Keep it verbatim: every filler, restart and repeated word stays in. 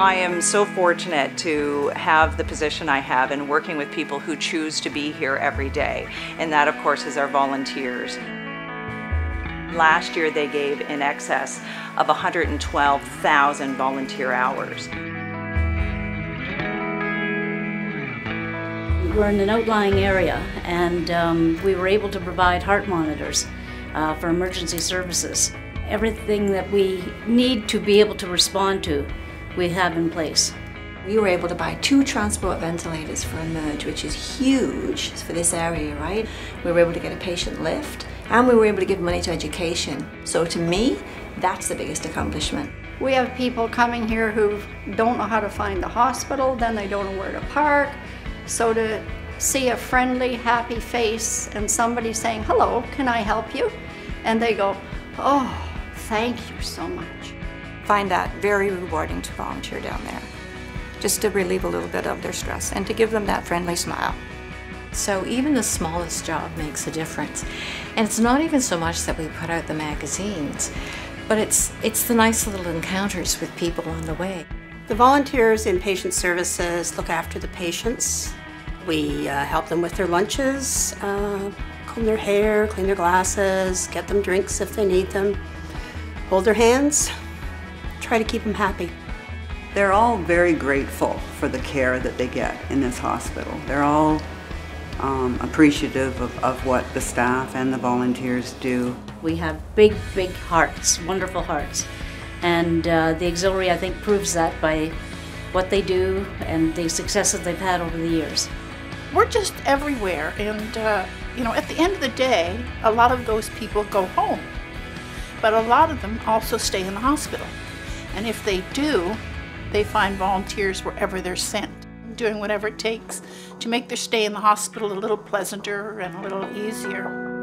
I am so fortunate to have the position I have in working with people who choose to be here every day, and that of course is our volunteers. Last year they gave in excess of one hundred twelve thousand volunteer hours. We're in an outlying area, and um, we were able to provide heart monitors uh, for emergency services. Everything that we need to be able to respond to, we have in place. We were able to buy two transport ventilators for Emerge, which is huge for this area, right? We were able to get a patient lift, and we were able to give money to education. So to me, that's the biggest accomplishment. We have people coming here who don't know how to find the hospital, then they don't know where to park. So to see a friendly, happy face and somebody saying, "Hello, can I help you?" and they go, "Oh, thank you so much." Find that very rewarding to volunteer down there, just to relieve a little bit of their stress and to give them that friendly smile. So even the smallest job makes a difference. And it's not even so much that we put out the magazines, but it's, it's the nice little encounters with people on the way. The volunteers in patient services look after the patients. We uh, help them with their lunches, uh, comb their hair, clean their glasses, get them drinks if they need them, hold their hands, try to keep them happy. They're all very grateful for the care that they get in this hospital. They're all um, appreciative of, of what the staff and the volunteers do. We have big, big hearts, wonderful hearts. And uh, the auxiliary, I think, proves that by what they do and the successes they've had over the years. We're just everywhere, and uh, you know, at the end of the day, a lot of those people go home, but a lot of them also stay in the hospital. And if they do, they find volunteers wherever they're sent, doing whatever it takes to make their stay in the hospital a little pleasanter and a little easier.